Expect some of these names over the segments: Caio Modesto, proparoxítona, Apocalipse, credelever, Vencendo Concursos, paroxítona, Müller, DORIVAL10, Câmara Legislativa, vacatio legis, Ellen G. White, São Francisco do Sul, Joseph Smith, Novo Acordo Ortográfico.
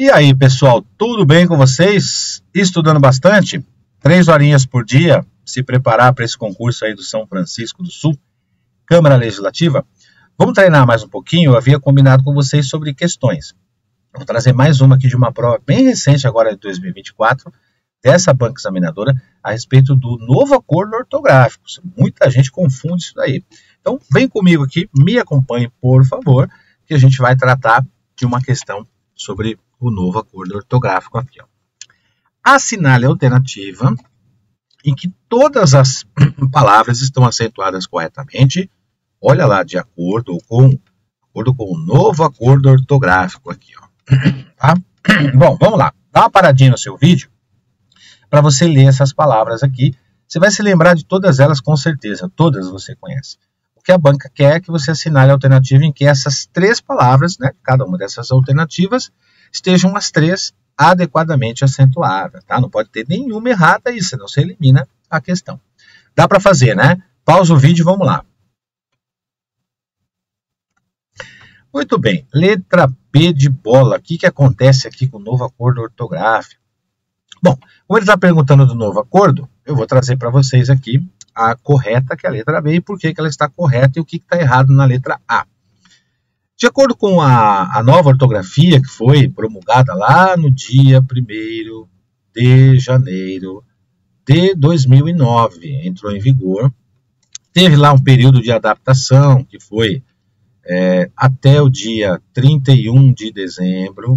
E aí, pessoal, tudo bem com vocês? Estudando bastante? 3 horinhas por dia, se preparar para esse concurso aí do São Francisco do Sul, Câmara Legislativa? Vamos treinar mais um pouquinho? Eu havia combinado com vocês sobre questões. Vou trazer mais uma aqui de uma prova bem recente, agora de 2024, dessa banca examinadora, a respeito do novo acordo ortográfico. Muita gente confunde isso daí. Então, vem comigo aqui, me acompanhe, por favor, que a gente vai tratar de uma questão sobre o novo acordo ortográfico aqui, ó. Assinale a alternativa em que todas as palavras estão acentuadas corretamente, olha lá, de acordo com o novo acordo ortográfico aqui, ó. Tá? Bom, vamos lá. Dá uma paradinha no seu vídeo para você ler essas palavras aqui. Você vai se lembrar de todas elas com certeza, todas você conhece. O que a banca quer é que você assinale a alternativa em que essas 3 palavras, né, cada uma dessas alternativas, estejam as 3 adequadamente acentuadas, tá? Não pode ter nenhuma errada aí, senão você elimina a questão. Dá para fazer, né? Pausa o vídeo, vamos lá. Muito bem, letra P de bola. O que acontece aqui com o novo acordo ortográfico? Bom, como ele está perguntando do novo acordo, eu vou trazer para vocês aqui a correta, que é a letra B, e por que ela está correta e o que está errado na letra A. De acordo com a nova ortografia que foi promulgada lá no dia 1º de janeiro de 2009, entrou em vigor, teve lá um período de adaptação que foi até o dia 31 de dezembro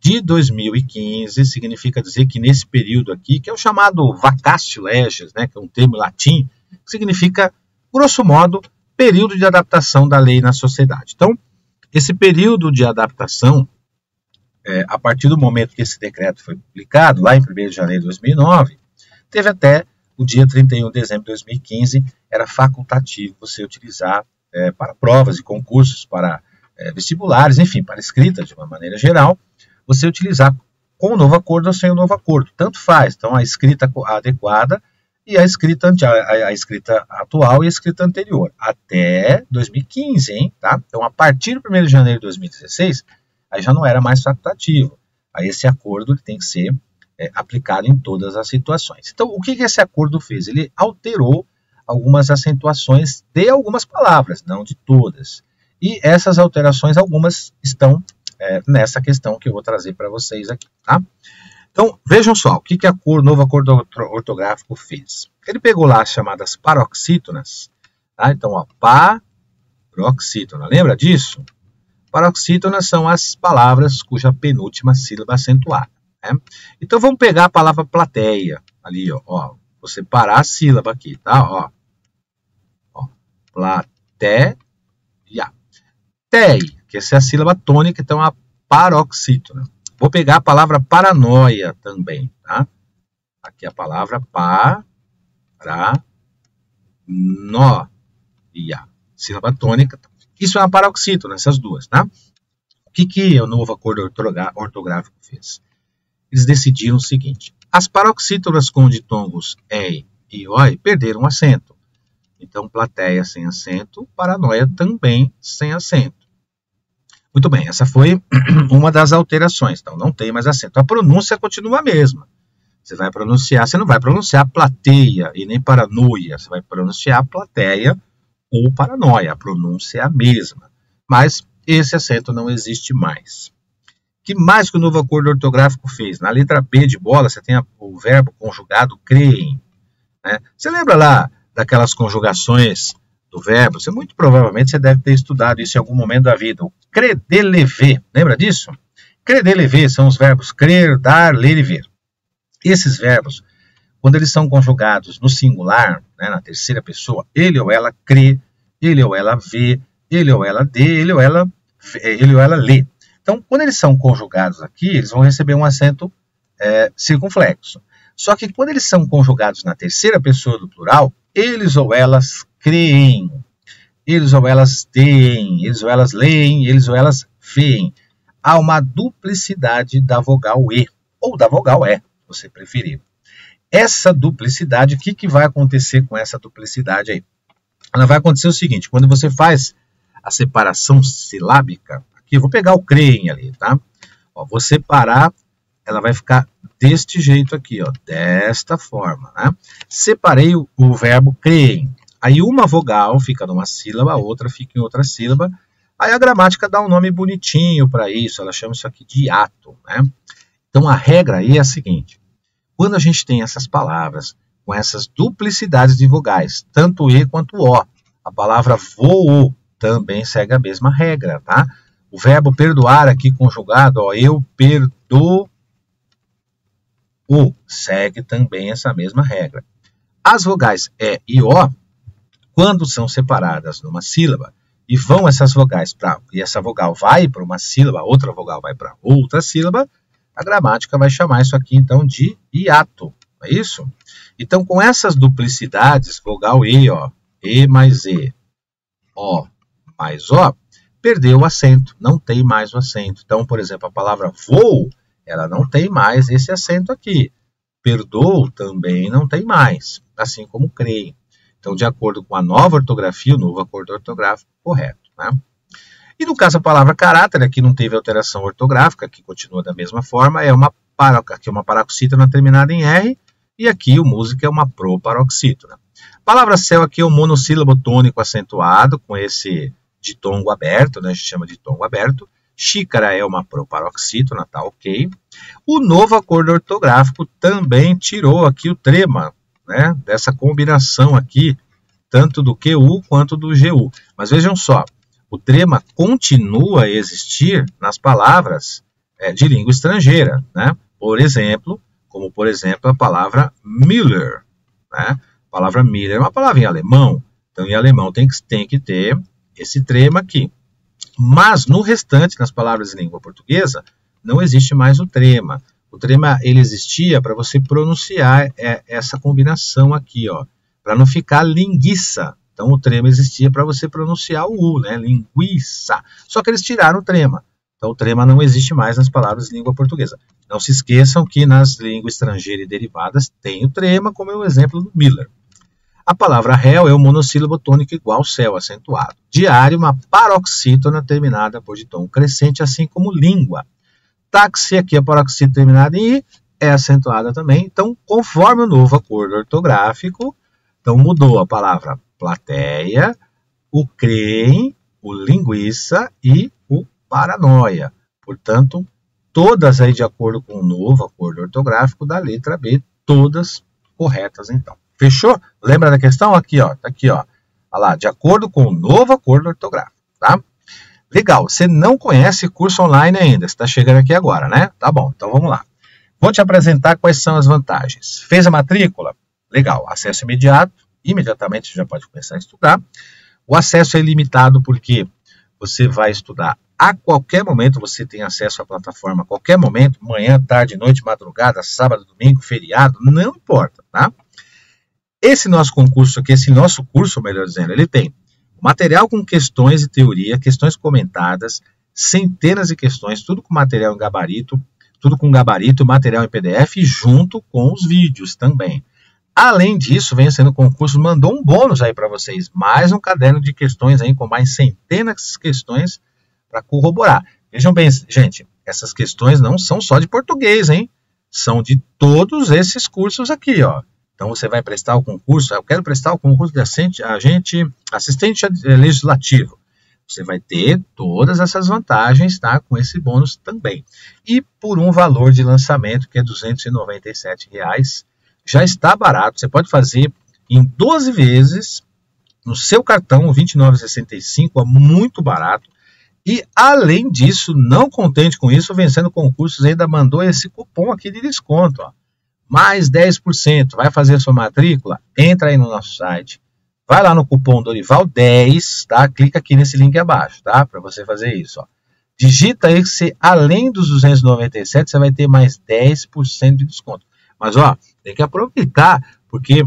de 2015, significa dizer que nesse período aqui, que é o chamado vacatio legis, né, que é um termo latim, que significa, grosso modo, período de adaptação da lei na sociedade. Então, esse período de adaptação, a partir do momento que esse decreto foi publicado, lá em 1º de janeiro de 2009, teve até o dia 31 de dezembro de 2015, era facultativo você utilizar para provas e concursos, para vestibulares, enfim, para escrita de uma maneira geral, você utilizar com o novo acordo ou sem o novo acordo, tanto faz. Então, a escrita adequada e a escrita atual e a escrita anterior, até 2015, hein, tá? Então, a partir do 1º de janeiro de 2016, aí já não era mais facultativo. Aí esse acordo tem que ser aplicado em todas as situações. Então, o que esse acordo fez? Ele alterou algumas acentuações de algumas palavras, não de todas. E essas alterações, algumas estão nessa questão que eu vou trazer para vocês aqui, tá? Então, vejam só, o que o novo acordo ortográfico fez? Ele pegou lá as chamadas paroxítonas, tá? Então, a paroxítona, lembra disso? Paroxítonas são as palavras cuja penúltima sílaba é acentuada, né? Então, vamos pegar a palavra plateia, ali, ó. Vou separar a sílaba aqui, tá? Ó. Plateia. Tei, que essa é a sílaba tônica, então a paroxítona. Vou pegar a palavra paranoia também, tá? Aqui a palavra paranoia. Sílaba tônica. Isso é uma paroxítona, essas duas, tá? O que o novo acordo ortográfico fez? Eles decidiram o seguinte. As paroxítonas com ditongos EI e OI perderam acento. Então, plateia sem acento, paranoia também sem acento. Muito bem, essa foi uma das alterações. Então, não tem mais acento. A pronúncia continua a mesma. Você vai pronunciar, você não vai pronunciar plateia e nem paranoia. Você vai pronunciar plateia ou paranoia. A pronúncia é a mesma. Mas esse acento não existe mais. O que mais que o novo acordo ortográfico fez? Na letra B de bola, você tem o verbo conjugado creem, né? Você lembra lá daquelas conjugações do verbo? Você muito provavelmente você deve ter estudado isso em algum momento da vida. O credelever, lembra disso? Credelever são os verbos crer, dar, ler e ver. Esses verbos, quando eles são conjugados no singular, né, na terceira pessoa, ele ou ela crê, ele ou ela vê, ele ou ela dê, ele ou ela lê. Então, quando eles são conjugados aqui, eles vão receber um acento circunflexo. Só que quando eles são conjugados na terceira pessoa do plural, eles ou elas creem, eles ou elas têm, eles ou elas leem, eles ou elas veem. Há uma duplicidade da vogal E, ou da vogal E, se você preferir. Essa duplicidade, o que vai acontecer com essa duplicidade aí? Ela vai acontecer o seguinte, quando você faz a separação silábica, eu vou pegar o creem ali, tá? Ó, vou separar, ela vai ficar deste jeito aqui, ó, desta forma, né? Separei o verbo creem. Aí uma vogal fica numa sílaba, a outra fica em outra sílaba. Aí a gramática dá um nome bonitinho para isso, ela chama isso aqui de ato, né? Então a regra aí é a seguinte: quando a gente tem essas palavras com essas duplicidades de vogais, tanto E quanto O, a palavra voo também segue a mesma regra, tá? O verbo perdoar aqui conjugado, ó, eu perdoo, segue também essa mesma regra. As vogais E e O, quando são separadas numa sílaba e vão essas vogais para, e essa vogal vai para uma sílaba, outra vogal vai para outra sílaba, a gramática vai chamar isso aqui então de hiato, não é isso? Então com essas duplicidades, vogal E, ó, E mais E, O mais O, perdeu o acento, não tem mais o acento. Então, por exemplo, a palavra voo, ela não tem mais esse acento aqui. Perdoo também não tem mais, assim como creio. Então, de acordo com a nova ortografia, o novo acordo ortográfico, correto, né? E no caso a palavra caráter, aqui não teve alteração ortográfica, que continua da mesma forma, é uma paroxítona terminada em R, e aqui o música é uma proparoxítona. Palavra céu aqui é um monossílabo tônico acentuado, com esse ditongo aberto, né? A gente chama de ditongo aberto. Xícara é uma proparoxítona, tá ok. O novo acordo ortográfico também tirou aqui o trema, né? Dessa combinação aqui, tanto do QU quanto do GU. Mas vejam só, o trema continua a existir nas palavras de língua estrangeira, né? Por exemplo, como por exemplo a palavra Müller, né? A palavra Müller é uma palavra em alemão, então em alemão tem que ter esse trema aqui. Mas no restante, nas palavras em língua portuguesa, não existe mais o trema. O trema ele existia para você pronunciar essa combinação aqui, ó, para não ficar linguiça. Então o trema existia para você pronunciar o U, né? Linguiça. Só que eles tiraram o trema. Então o trema não existe mais nas palavras em língua portuguesa. Não se esqueçam que nas línguas estrangeiras e derivadas tem o trema, como é o exemplo do Müller. A palavra réu é um monossílabo tônico igual céu acentuado. Diário, uma paroxítona terminada por ditongo crescente, assim como língua. Táxi, aqui a paroxítona terminada em I, é acentuada também. Então, conforme o novo acordo ortográfico, então mudou a palavra plateia, o creem, o linguiça e o paranoia. Portanto, todas aí de acordo com o novo acordo ortográfico da letra B, todas corretas então. Fechou? Lembra da questão? Aqui, ó. Tá aqui, ó. Olha lá, de acordo com o novo acordo ortográfico, tá? Legal. Você não conhece curso online ainda. Você está chegando aqui agora, né? Tá bom. Então, vamos lá. Vou te apresentar quais são as vantagens. Fez a matrícula? Legal. Acesso imediato. Imediatamente você já pode começar a estudar. O acesso é ilimitado porque você vai estudar a qualquer momento. Você tem acesso à plataforma a qualquer momento. Manhã, tarde, noite, madrugada, sábado, domingo, feriado. Não importa, tá? Esse nosso concurso aqui, esse nosso curso, melhor dizendo, ele tem material com questões de teoria, questões comentadas, centenas de questões, tudo com material em gabarito, material em PDF, junto com os vídeos também. Além disso, Vencendo Concursos mandou um bônus aí para vocês, mais um caderno de questões aí com mais centenas de questões para corroborar. Vejam bem, gente, essas questões não são só de português, hein? São de todos esses cursos aqui, ó. Então, você vai prestar o concurso, eu quero prestar o concurso de assistente legislativo. Você vai ter todas essas vantagens, tá? Com esse bônus também. E por um valor de lançamento, que é R$ 297, já está barato. Você pode fazer em 12 vezes no seu cartão, R$ 29,65, é muito barato. E, além disso, não contente com isso, Vencendo Concursos ainda mandou esse cupom aqui de desconto, ó. Mais 10%, vai fazer a sua matrícula? Entra aí no nosso site, vai lá no cupom DORIVAL10, tá? Clica aqui nesse link abaixo, tá? Para você fazer isso, ó. Digita aí que você, além dos 297, você vai ter mais 10% de desconto. Mas, ó, tem que aproveitar, porque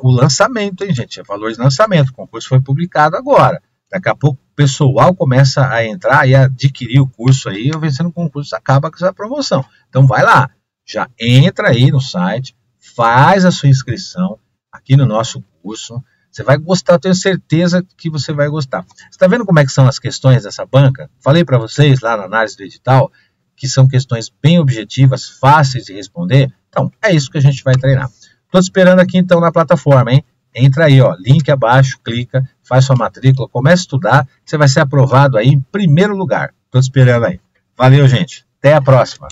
o lançamento, hein, gente? É valor de lançamento, o concurso foi publicado agora. Daqui a pouco o pessoal começa a entrar e adquirir o curso aí, e Vencendo Concurso acaba com essa promoção. Então, vai lá. Já entra aí no site, faz a sua inscrição aqui no nosso curso. Você vai gostar, eu tenho certeza que você vai gostar. Você está vendo como é que são as questões dessa banca? Falei para vocês lá na análise do edital que são questões bem objetivas, fáceis de responder. Então, é isso que a gente vai treinar. Estou te esperando aqui, então, na plataforma, hein? Entra aí, ó, link abaixo, clica, faz sua matrícula, começa a estudar, você vai ser aprovado aí em primeiro lugar. Estou te esperando aí. Valeu, gente. Até a próxima.